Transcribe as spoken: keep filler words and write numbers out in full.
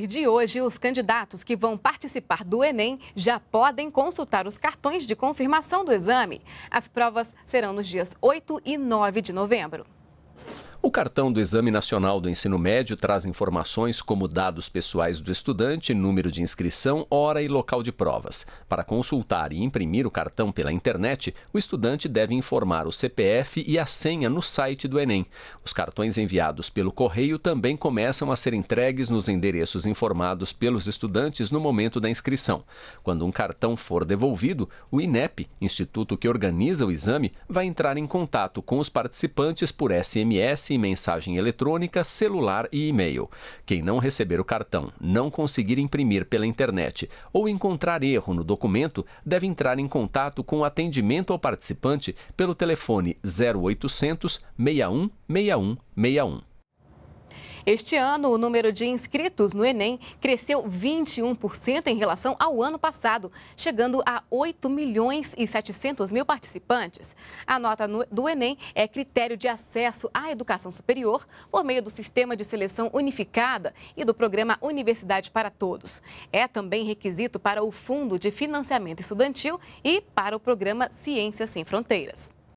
partir de hoje, os candidatos que vão participar do Enem já podem consultar os cartões de confirmação do exame. As provas serão nos dias oito e nove de novembro. O cartão do Exame Nacional do Ensino Médio traz informações como dados pessoais do estudante, número de inscrição, hora e local de provas. Para consultar e imprimir o cartão pela internet, o estudante deve informar o C P F e a senha no site do Enem. Os cartões enviados pelo correio também começam a ser entregues nos endereços informados pelos estudantes no momento da inscrição. Quando um cartão for devolvido, o I N E P, instituto que organiza o exame, vai entrar em contato com os participantes por S M S, mensagem eletrônica, celular e e-mail. Quem não receber o cartão, não conseguir imprimir pela internet ou encontrar erro no documento, deve entrar em contato com o atendimento ao participante pelo telefone zero oitocentos, seis um seis um seis um. Este ano, o número de inscritos no Enem cresceu vinte e um por cento em relação ao ano passado, chegando a oito milhões e setecentos mil participantes. A nota do Enem é critério de acesso à educação superior por meio do Sistema de Seleção Unificada e do Programa Universidade para Todos. É também requisito para o Fundo de Financiamento Estudantil e para o Programa Ciência sem Fronteiras.